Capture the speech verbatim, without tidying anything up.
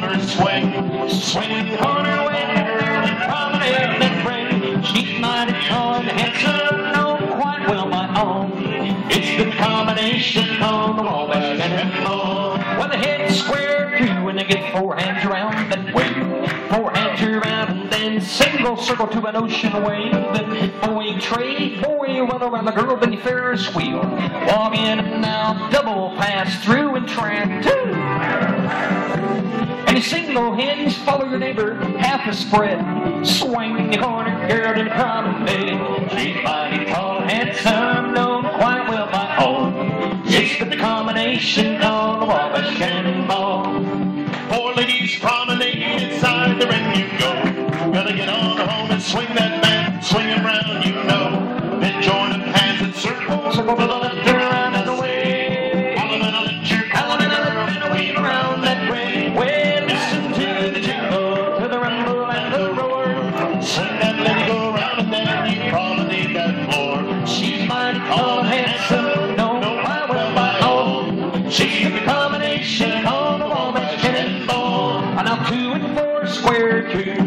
corner swing, swing corner when early come in and pray. She's mighty tall and handsome, no quite well my own. It's the combination of the woman and her floor. Well, they head square two and they get four hands around and wave. Four hands around and then single circle to an ocean wave. Then four-way trade, four-way run around the girl, then you Ferris wheel. Walk in and now double pass through and track two. And you single hinge, follow your neighbor, half a spread. Swing the corner, girl in the promenade. She's mighty tall, handsome, known quite well by all. It's the combination of the Wabash Cannonball. Four ladies promenade, inside the ring you go. Gotta get on home and swing that man, swing him round, you know. Then join the hands and circle, circle for the left and around and away. Alabama, let your Alabama, and weave around that way. Well, listen to the jingle, to the rumble and the roar. Sing that lady go round and then you promenade that floor. She's mighty tall, handsome, no, no, I will by all. She's the combination of the Wabash Cannonball. And I'm two and four square two.